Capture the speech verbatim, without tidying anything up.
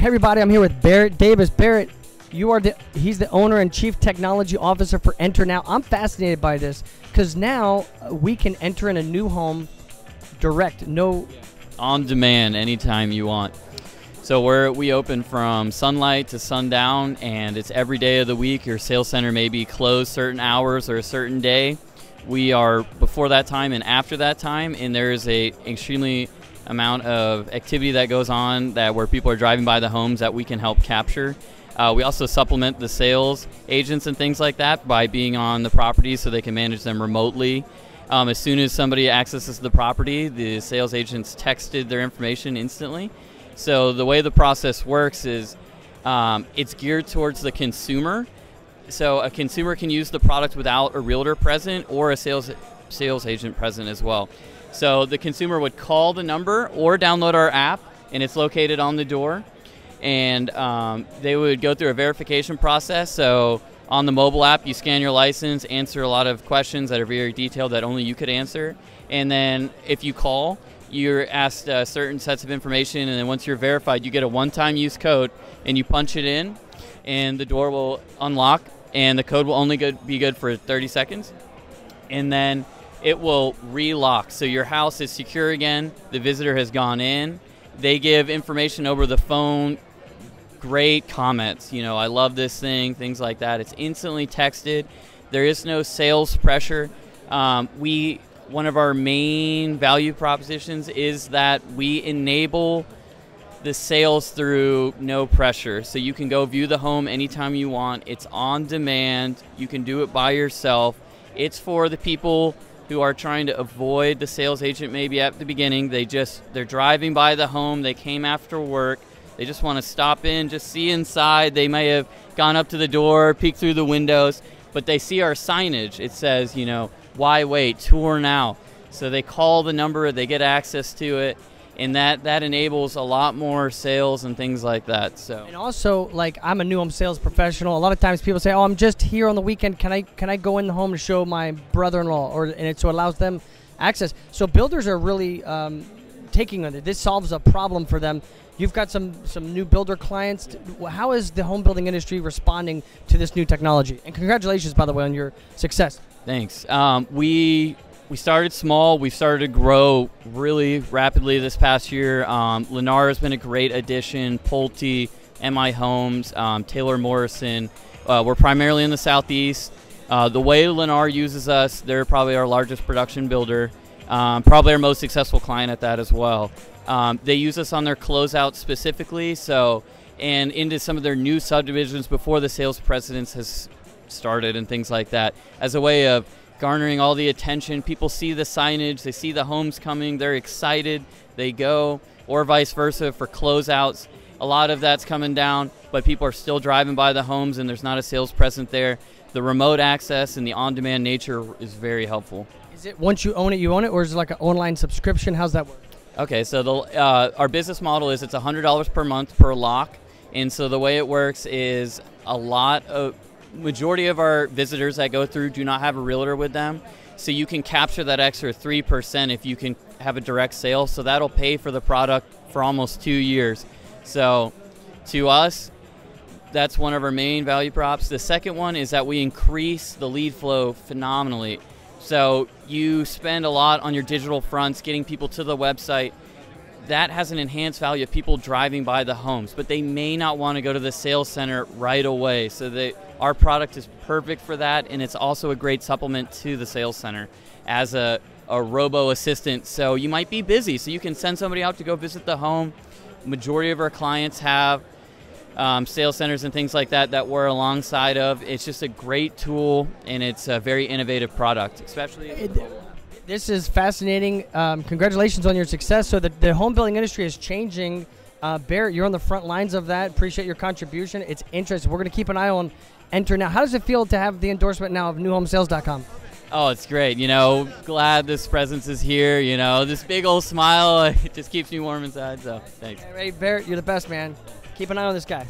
Hey everybody, I'm here with Barrett Davis. Barrett, you are the, he's the owner and chief technology officer for NterNow. I'm fascinated by this because now we can enter in a new home direct, no... on demand, anytime you want. So we're, we open from sunlight to sundown, and it's every day of the week. Your sales center may be closed certain hours or a certain day. We are before that time and after that time, and there's a extremely amount of activity that goes on that where people are driving by the homes that we can help capture. Uh, we also supplement the sales agents and things like that by being on the property so they can manage them remotely. Um, as soon as somebody accesses the property, the sales agents texted their information instantly. So the way the process works is um, it's geared towards the consumer. So a consumer can use the product without a realtor present or a sales sales agent present as well. So the consumer would call the number or download our app, and it's located on the door. And um, they would go through a verification process. So on the mobile app, you scan your license, answer a lot of questions that are very detailed that only you could answer. And then if you call, you're asked uh, certain sets of information. And then once you're verified, you get a one-time use code, and you punch it in, and the door will unlock, and the code will only good, be good for thirty seconds. And then it will re-lock, so your house is secure again. The visitor has gone in. They give information over the phone, great comments, you know, I love this thing, things like that. It's instantly texted. There is no sales pressure. Um, we, one of our main value propositions is that we enable the sales through no pressure. So you can go view the home anytime you want. It's on demand. You can do it by yourself. It's for the people who are trying to avoid the sales agent maybe at the beginning. They just, they're driving by the home, they came after work, they just want to stop in, just see inside. They may have gone up to the door, peeked through the windows, but they see our signage. It says, you know, why wait, tour now. So they call the number, they get access to it, and that, that enables a lot more sales and things like that. So, and also, like, I'm a new home sales professional. A lot of times people say, oh, I'm just here on the weekend. Can I can I go in the home to show my brother-in-law? Or and it so allows them access. So builders are really um, taking on it. This solves a problem for them. You've got some, some new builder clients. How is the home building industry responding to this new technology? And congratulations, by the way, on your success. Thanks. Um, we... We started small. We've started to grow really rapidly this past year. Um, Lennar has been a great addition. Pulte, M I Homes, um, Taylor Morrison. Uh, we're primarily in the Southeast. Uh, the way Lennar uses us, they're probably our largest production builder, um, probably our most successful client at that as well. Um, they use us on their closeout specifically, so, and into some of their new subdivisions before the sales precedence has started and things like that, as a way of garnering all the attention. People see the signage, they see the homes coming, they're excited, they go, or vice versa for closeouts. A lot of that's coming down, but people are still driving by the homes and there's not a sales present there. The remote access and the on-demand nature is very helpful. Is it once you own it, you own it, or is it like an online subscription? How's that work? Okay, so the, uh, our business model is it's one hundred dollars per month per lock, and so the way it works is a lot of, majority of our visitors that go through do not have a realtor with them, so you can capture that extra three percent if you can have a direct sale, so that'll pay for the product for almost two years. So to us, that's one of our main value props. The second one is that we increase the lead flow phenomenally. So you spend a lot on your digital fronts, getting people to the website. That has an enhanced value of people driving by the homes, but they may not want to go to the sales center right away. So they, our product is perfect for that, and it's also a great supplement to the sales center as a, a robo-assistant. So you might be busy, so you can send somebody out to go visit the home. Majority of our clients have um, sales centers and things like that that we're alongside of. It's just a great tool, and it's a very innovative product, especially in the mobile. This is fascinating. Um, congratulations on your success. So the, the home building industry is changing. Uh, Barrett, you're on the front lines of that. Appreciate your contribution. It's interesting. We're going to keep an eye on NterNow. How does it feel to have the endorsement now of New Home Sales dot com? Oh, it's great. You know, glad this presence is here. You know, this big old smile, it just keeps me warm inside. So thanks. Hey, Barrett, you're the best, man. Keep an eye on this guy.